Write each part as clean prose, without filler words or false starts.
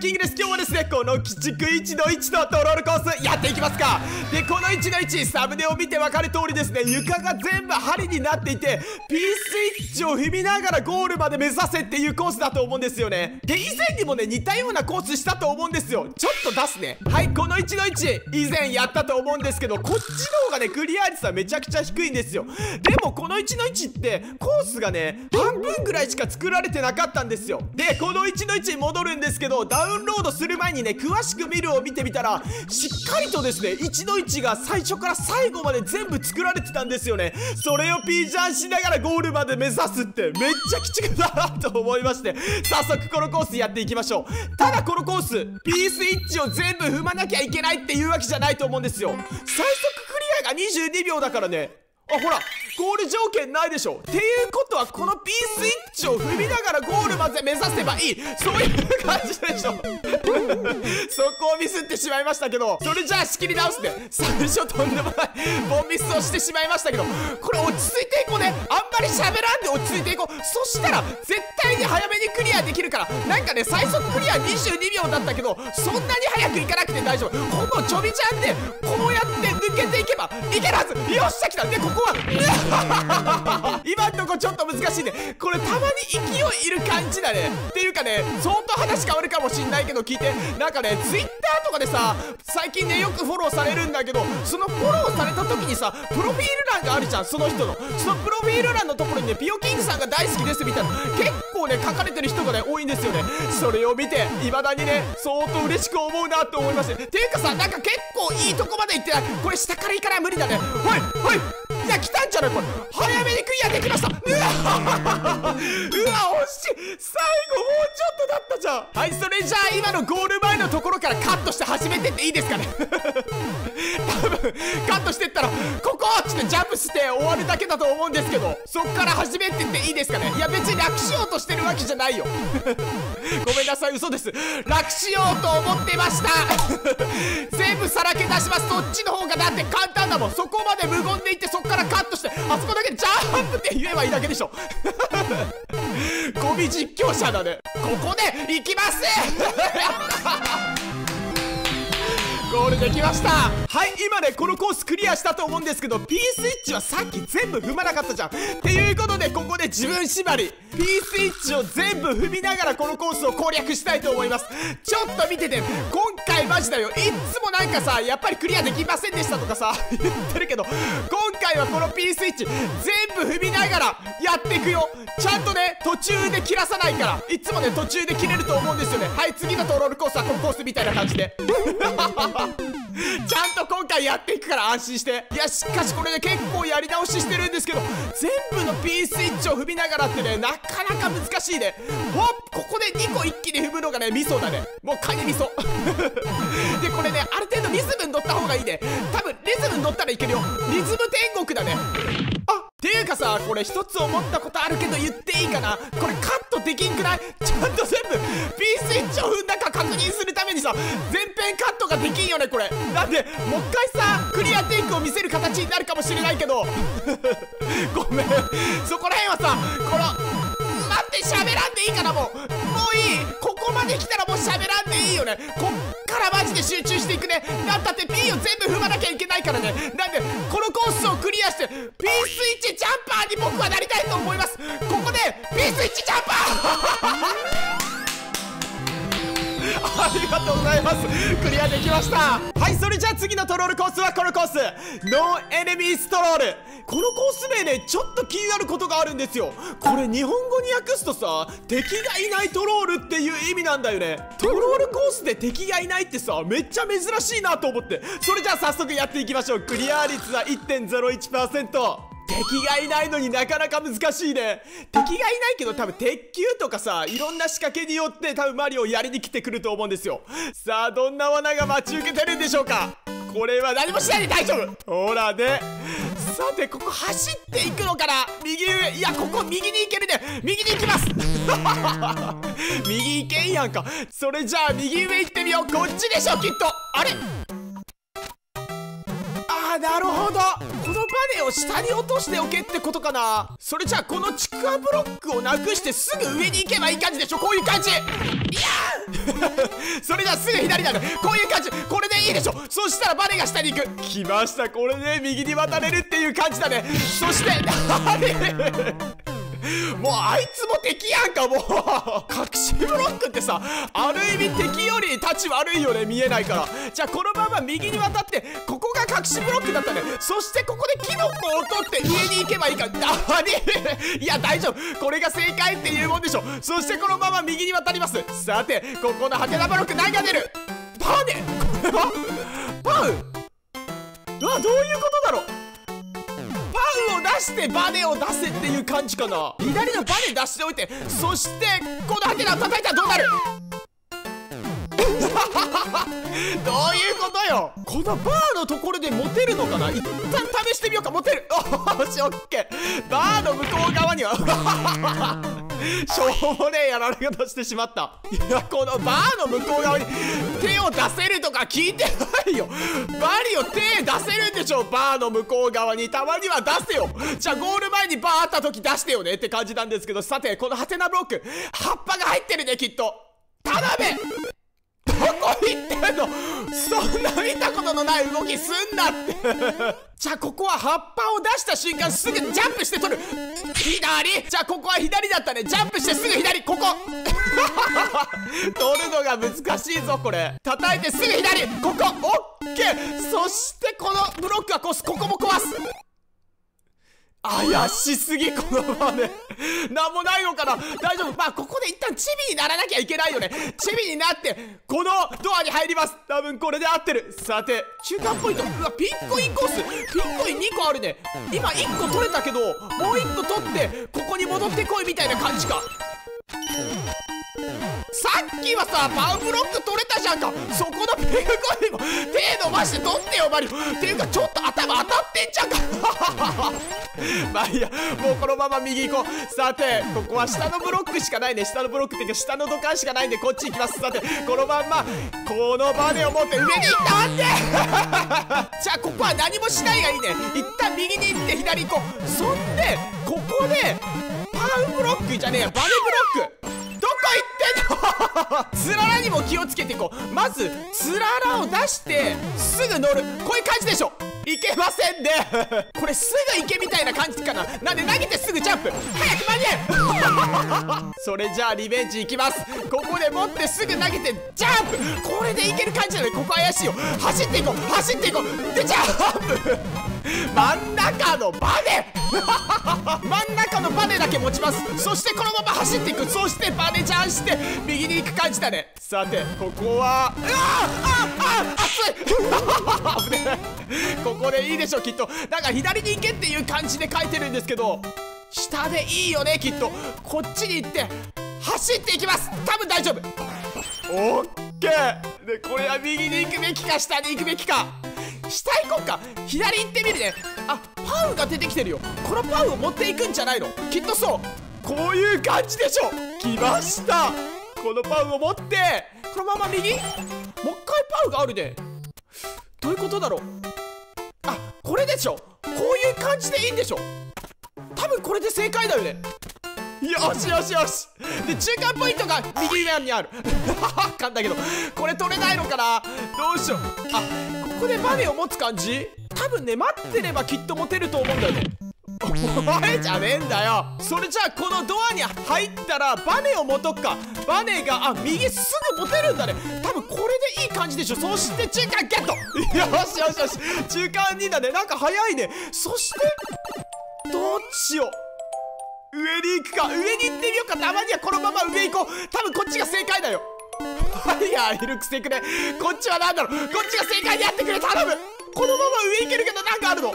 キングです。今日はですね、この鬼畜1の1のトロールコースやっていきますか。で、この1の1、サムネを見て分かる通りですね、床が全部針になっていて、P スイッチを踏みながらゴールまで目指せっていうコースだと思うんですよね。で、以前にもね、似たようなコースしたと思うんですよ。ちょっと出すね。はい、この1の1、以前やったと思うんですけど、こっちの方がね、クリア率はめちゃくちゃ低いんですよ。でも、この1の1って、コースがね、半分ぐらいしか作られてなかったんですよ。で、この1の1に戻るんですけど、ダウンロードする前にね、詳しく見るを見てみたら、しっかりとですね、1の1が最初から最後まで全部作られてたんですよね。それを P ジャンしながらゴールまで目指すって、めっちゃ鬼畜だなと思いまして、早速このコースやっていきましょう。ただこのコース、P スイッチを全部踏まなきゃいけないっていうわけじゃないと思うんですよ。最速クリアが22秒だからね。あ、ほらゴール条件ないでしょ。っていうことはこの P スイッチを踏みながらゴールまで目指せばいい、そういう感じでしょそこをミスってしまいましたけど、それじゃあ仕切り直して、最初とんでもないボンミスをしてしまいましたけど、これ落ち着いていこうね。あんまり喋らんで落ち着いていこう。そしたら絶対に早めにクリアできるから。なんかね、最速クリア22秒だったけど、そんなに早くいかなくて大丈夫。ほぼちょびちゃんでこうやって抜けていけばいけるはず。よっしゃ来た。で、ここは今んとこちょっと難しいね。これたまに勢いいる感じだね。っていうかね、相当話変わるかもしんないけど、聞いて。なんかね、ツイッターとかでさ、最近ねよくフォローされるんだけど、そのフォローされた時にさ、プロフィール欄があるじゃん、その人の。そのプロフィール欄のところにね、ピオキングさんが大好きですみたいな、結構ね書かれてる人がね多いんですよね。それを見ていまだにね相当嬉しく思うなと思いまして。ていうかさ、なんか結構いいとこまで行ってない？これ下から行かない無理だね。はいはい、いや来たんじゃないこれ。早めにクリアできました。うわうわ、惜しい。最後もうちょっとだったじゃん。はい、それじゃあ今のゴール前のところからカットして始めてっていいですかね多分カットしてったらここっつってジャンプして終わるだけだと思うんですけど、そっから始めてっていいですかね。いや別に楽しようとしてるわけじゃないよごめんなさい、嘘です。楽しようと思ってました全部さらけ出します。そっちの方がだって簡単だもん。そこまで無言でいって、そっからカットして、あそこだけジャンプって言えばいいだけでしょゴミ実況者だね。ここで行きますゴールできました。はい、今ねこのコースクリアしたと思うんですけど、 P スイッチはさっき全部踏まなかったじゃん。っていうことでここで自分縛り、 P スイッチを全部踏みながらこのコースを攻略したいと思います。ちょっと見てて、今回マジだよ。いっつもなんかさ、やっぱりクリアできませんでしたとかさ言ってるけど、今回はこの P スイッチ全部踏みながらやっていくよ。ちゃんとね途中で切らさないから、いっつもね途中で切れると思うんですよね。はい、次のトロールコースはこのコースみたいな感じでちゃんと今回やっていくから安心して。いやしかしこれね結構やり直ししてるんですけど、全部の P スイッチを踏みながらってね、なかなか難しいね。ほっ、ここで2個一気に踏むのがねミソだね。もうカニミソで、これねある程度リズムに乗った方がいいね。多分リズムに乗ったらいけるよ。リズム天国だね。あ、っていうかさ、これ一つ思ったことあるけど言っていいかな。これカットできんくない？ちゃんと全部 P スイッチを踏んだか確認するためにさ、全編カットができんよねこれ。だってもう一回さクリアテイクを見せる形になるかもしれないけどごめん、そこら辺はさ、この待って、喋らんでいいかな。もういい。ここまで来たらもう喋らんでいいよね。こっからマジで集中していくね。なんだって P を全部踏まなきゃいけないからね。なんでこのコースをクリアして P スイッチジャンパーに僕はなりたいと思います。ここで P スイッチジャンパーありがとうございます。クリアできました。はい、それじゃあ次のトロールコースはこのコース、ノーエネミーストロール。このコース名ねちょっと気になることがあるんですよ。これ日本語に訳すとさ、敵がいないトロールっていう意味なんだよね。トロールコースで敵がいないってさ、めっちゃ珍しいなと思って。それじゃあ早速やっていきましょう。クリア率は 1.01%。敵がいないのになかなか難しいね。敵がいないけど多分鉄球とかさ、いろんな仕掛けによって多分マリオやりに来てくると思うんですよ。さあどんな罠が待ち受けてるんでしょうか。これは何もしないで大丈夫。ほらね、さてここ走っていくのかな。右上、いやここ右に行けるね。右に行きます右行けんやんか。それじゃあ右上行ってみよう。こっちでしょきっと。あれ、あ、なるほど、このバネを下に落としておけってことかな。それじゃあこのちくわブロックをなくしてすぐ上に行けばいい感じでしょ。こういう感じ。いやそれじゃすぐ左だね。こういう感じ、これでいいでしょ。そしたらバネが下に行く。来ました。これで右に渡れるっていう感じだね。そしてあれもうあいつも敵やんか。もう隠しブロックってさ、ある意味敵より立ち悪いよね。見えないから。じゃあこのまま右に渡って、ここが隠しブロックだったね。そしてここでキノコを取って上に行けばいいか。あれいや大丈夫、これが正解っていうもんでしょ。そしてこのまま右に渡ります。さてここのハテナブロック何が出る。パンね。これはパン。うわ、どういうことだろう。を出してバネを出せっていう感じかな。左のバネ出しておいて、そしてこのハテナを叩いたらどうなるどういうことよ。このバーのところで持てるのかな。一旦試してみようか。持てる。おし、オッケー。バーの向こう側にはしょうもねえやられ方してしまった。いや、このバーの向こう側に手を出せるとか聞いてないよ。バリを手出せるんでしょ。バーの向こう側にたまには出せよ。じゃあゴール前にバーあった時出してよねって感じなんですけど。さてこのハテナブロック、葉っぱが入ってるねきっと。田辺どこ行ってんの。そんな見たことのない動きすんなってじゃあここは葉っぱを出した瞬間すぐジャンプして取る。左。じゃあここは左だったね。ジャンプしてすぐ左。ここ取るのが難しいぞこれ。叩いてすぐ左。ここオッケー。そしてこのブロックは壊す。ここも壊す。怪しすぎこの場面なんもないのかな。大丈夫。まあここで一旦チビにならなきゃいけないよね。チビになってこのドアに入ります。多分これで合ってる。さて中間ポイント。うわ、ピンコインコース。ピンコイン2個あるね。今1個取れたけど、もう1個取ってここに戻ってこいみたいな感じか。さっきはさパンブロック取れたじゃんか。そこのピンコインも手伸ばして取ってよマリオ。っていうかちょっと頭当たってんじゃんかまあいいや、もうこのまま右行こう。さてここは下のブロックしかないね。下のブロックっていうか下の土管しかないんで、こっち行きます。さてこのまんまこのバネを持って上に行ったんでじゃあここは何もしないがいいね。一旦右に行って左行こう。そんでここでパンブロックじゃねえや、バネブロック。どこ行ってんのつららにも気をつけていこう。まずつららを出してすぐ乗る。こういう感じでしょ。いけませんねこれすぐいけみたいな感じかな。なんで投げてすぐジャンプ。早く間に合えそれじゃあリベンジいきます。ここで持ってすぐ投げてジャンプ。これでいける感じなので、ここ怪しいよ。走っていこう、走っていこう。でジャンプ真ん中のバネ真ん中のバネだけ持ちます。そしてこのまま走っていく。そしてバネジャンして右に行く感じだね。さてここはうわああ熱いここでいいでしょきっと。だから左に行けっていう感じで書いてるんですけど、下でいいよねきっと。こっちに行って走っていきます。多分大丈夫。オッケー。でこれは右に行くべきか下に行くべきか。下行こうか。左行ってみるね。あ、パウが出てきてるよ。このパウを持っていくんじゃないのきっと。そうこういう感じでしょ。来ました。このパウを持ってこのまま右。もう一回パウがあるね。どういうことだろう。あ、これでしょ。こういう感じでいいんでしょ。多分これで正解だよね。よしよしよし。で中間ポイントが右側にある簡単だけど、これ取れないのかな。どうしよう。あ、ここでバネを持つ感じ。多分ね、待ってればきっと持てると思うんだよね。お前じゃねえんだよ。それじゃあこのドアに入ったらバネを持とっか。バネが、あ、右すぐ持てるんだね。多分これでいい感じでしょ。そして中間ゲット。よしよしよし。中間2だね。なんか早いね。そしてどっちを上に行くか。上に行ってみようか。たまにはこのまま上行こう。多分こっちが正解だよ。いや、いるくせくれ。こっちは何だろう。こっちが正解でやってくれ。頼む。このまま上行けるけどなんかあるの。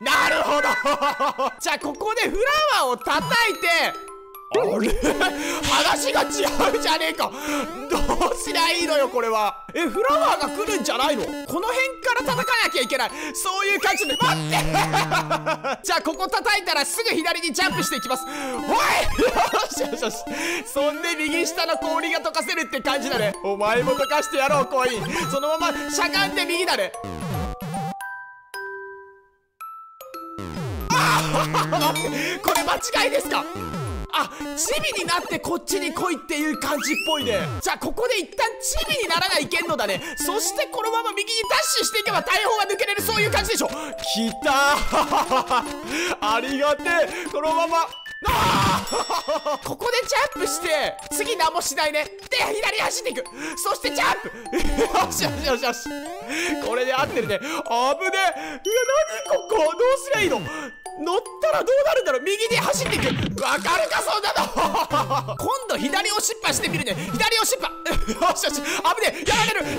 なるほどじゃあここでフラワーを叩いて、あれ話が違うじゃねえか。どうすりゃいいのよこれは。え、フラワーが来るんじゃないの。この辺から叩かなきゃいけない。そういう感じで待ってじゃあここ叩いたらすぐ左にジャンプしていきます。おいよしよしよし。そんで右下の氷が溶かせるって感じだね。お前も溶かしてやろうコイン。そのまましゃがんで右だね。これ間違いですか？あ、チビになってこっちに来いっていう感じっぽいね。じゃあここで一旦チビにならないけんのだね。そしてこのまま右にダッシュしていけば大砲が抜けれる、そういう感じでしょ。きたーありがてえ。このままここでジャンプして次何もしないね。で左走っていく、そしてジャンプよしよしよしよし、これで合ってるね。危ねえ。何ここ、どうすりゃいいの？乗ったらどうなるんだろう。右に走っていく、わかるかそんなの今度左を失敗してみるね。左を失敗よしよし、危ねえ、やられる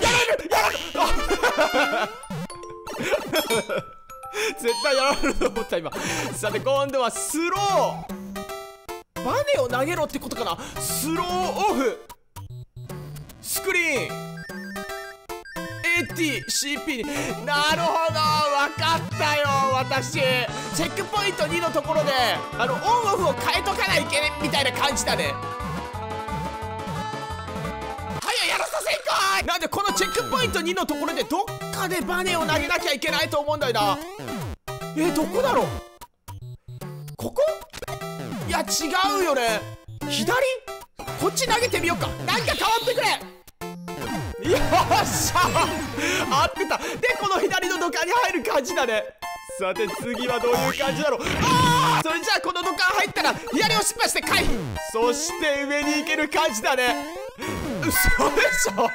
絶対やられると思った今。さて今度はスローバネを投げろってことかな。スローオフスクリーン ATCP になるほど、わかったよ。私チェックポイント2のところでオンオフを変えとかないけねみたいな感じだね。なんでこのチェックポイント2のところでどっかでバネを投げなきゃいけないと思うんだよな。どこだろう、ここ？いや違うよね。左？こっち投げてみようか。なんか変わってくれ。よっしゃ合ってた。でこの左の土管に入る感じだね。さて次はどういう感じだろう。ああ、それじゃあこの土管入ったら左を失敗して回避、そして上に行ける感じだね。嘘でしょ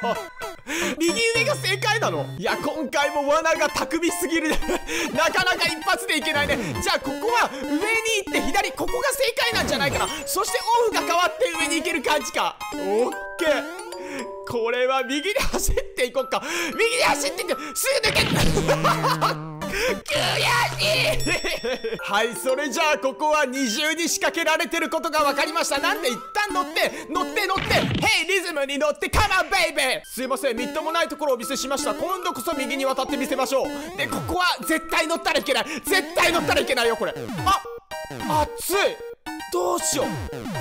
右上が正解なの？いや今回も罠が巧みすぎるなかなか一発でいけないね。じゃあここは上に行って左、ここが正解なんじゃないかな。そしてオフが変わって上に行ける感じか。オッケー、これは右に走っていこうか。右に走っていってすぐ抜け悔しいはい、それじゃあここは二重に仕掛けられてることが分かりました。なんで一旦乗って乗って乗ってヘイリズムに乗ってカマンベイベー。すいません、みっともないところをお見せしました。今度こそ右に渡ってみせましょう。でここは絶対乗ったらいけない、絶対乗ったらいけないよこれ。あ、熱い、どうしよう、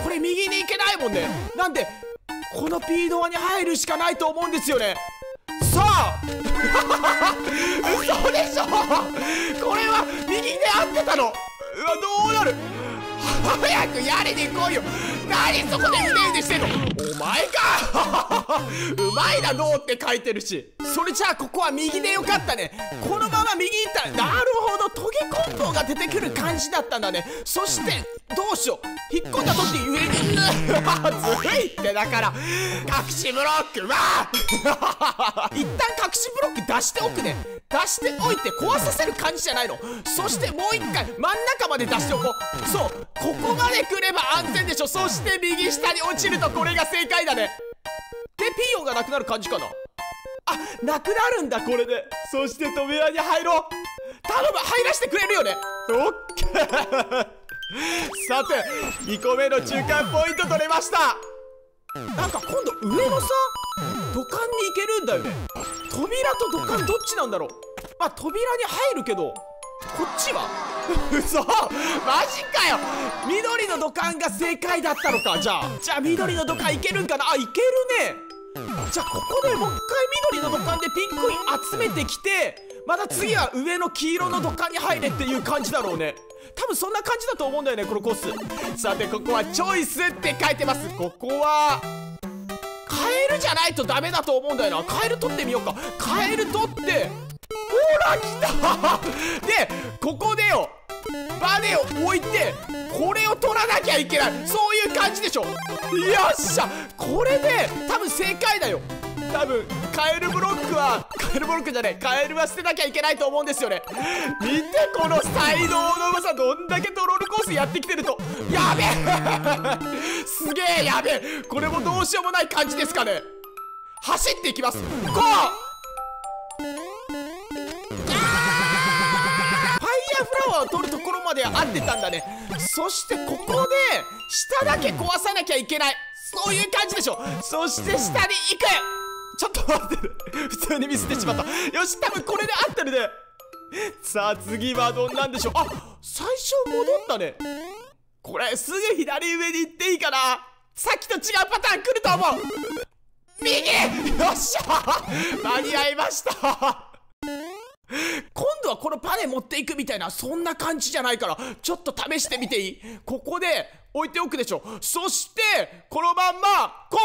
これ右に行けないもんね。なんでこの P ドアに入るしかないと思うんですよね。さあ嘘でしょこれは右で合ってたの。うわどうなる早くやりに来いよ。何そこでうねうねしてんのお前かうまいな、どうって書いてるし。それじゃあここは右でよかったね。このまま右行ったら、なるほど、トゲコンボが出てくる感じだったんだね。そしてどうしよう、引っ込んだ時に上にずるいってだから隠しブロックは一旦隠しブロック出しておくね。出しておいて壊させる感じじゃないの。そしてもう一回真ん中まで出しておこう。そう、ここまで来れば安全でしょ。そして右下に落ちるとこれが正解だね。でピーヨンがなくなる感じかな。あ、なくなるんだこれで。そして扉に入ろう、頼む、入らせてくれるよね。オッケーさて2個目の中間ポイント取れました。なんか今度上のさ土管に行けるんだよね。扉と土管どっちなんだろう。まあ扉に入るけどこっちは嘘マジかよ。緑の土管が正解だったのか。じゃあ緑の土管いけるんかな。あ、いけるね。じゃあここでもう一回緑の土管でピンクイン集めてきて、また次は上の黄色の土管に入れっていう感じだろうね。多分そんな感じだと思うんだよねこのコース。さてここはチョイスって書いてます。ここはカエルじゃないとダメだと思うんだよな。カエル取ってみようか。カエル取ってほら来たでここでよバネを置いてこれを取らなきゃいけない、そういう感じでしょ。よっしゃ、これで多分正解だよ。多分カエルは捨てなきゃいけないと思うんですよね。見てこの才能のうまさ、どんだけトロールコースやってきてると。やべえすげえ、やべえ、これもどうしようもない感じですかね。走っていきます。こう取るところまで合ってたんだね。そしてここで下だけ壊さなきゃいけない、そういう感じでしょ。そして下に行く。ちょっと待ってる普通にミスってしまった。よし、多分これで合ってるね。さあ次はどんなんでしょう。あ、最初戻ったね。これすぐ左上に行っていいかな。さっきと違うパターン来ると思う。右、よっしゃ間に合いました今度はこのパネ持っていくみたいな、そんな感じじゃないから、ちょっと試してみていい？ここで置いておくでしょ。そしてこのまんまこ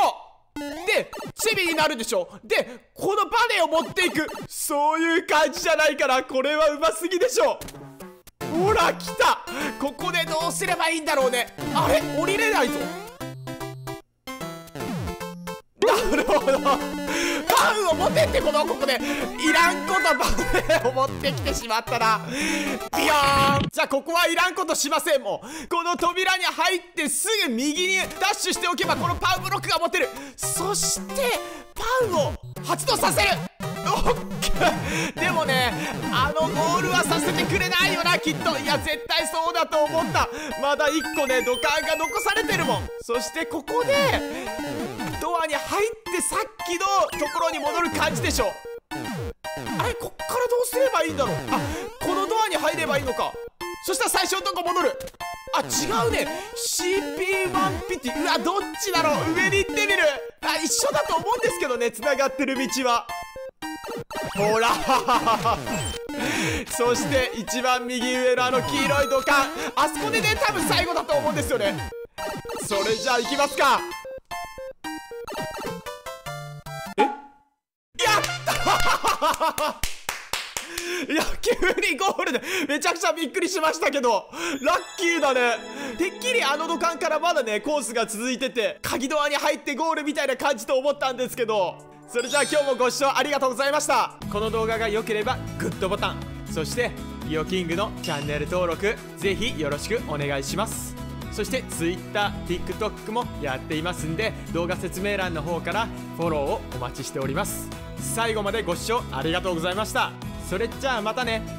うでチビになるでしょ。でこのパネを持っていく、そういう感じじゃないから、これはうますぎでしょ。ほら来た。ここでどうすればいいんだろうね。あれ降りれないぞ。なるほど。パンを持ってってことはここでいらんことパンを持ってきてしまったな。ビヨーン。じゃあここはいらんことしません。もうこの扉に入ってすぐ右にダッシュしておけば、このパンブロックが持てる。そしてパンを発動させる。オッケー。でもね、あのゴールはさせてくれないよな、きっと。いや絶対そうだと思った。まだ1個ね、土管が残されてるもん。そしてここでドアに入ってさっきのところに戻る感じでしょ。あれ、こっからどうすればいいんだろう。あ、このドアに入ればいいのか。そしたら最初のとこ戻る。あ、違うね。 CP1 ピティ。うわ、どっちだろう。上に行ってみる。あ、一緒だと思うんですけどね、繋がってる道は。ほらそして一番右上のあの黄色い土管、あそこでね、多分最後だと思うんですよね。それじゃあ行きますか。いや、急にゴールでめちゃくちゃびっくりしましたけど、ラッキーだね。てっきりあの土管からまだね、コースが続いてて、鍵ドアに入ってゴールみたいな感じと思ったんですけど。それじゃあ今日もご視聴ありがとうございました。この動画が良ければグッドボタン、そしてリオキングのチャンネル登録ぜひよろしくお願いします。そして Twitter、TikTok もやっていますんで、動画説明欄の方からフォローをお待ちしております。最後までご視聴ありがとうございました。それじゃあまたね。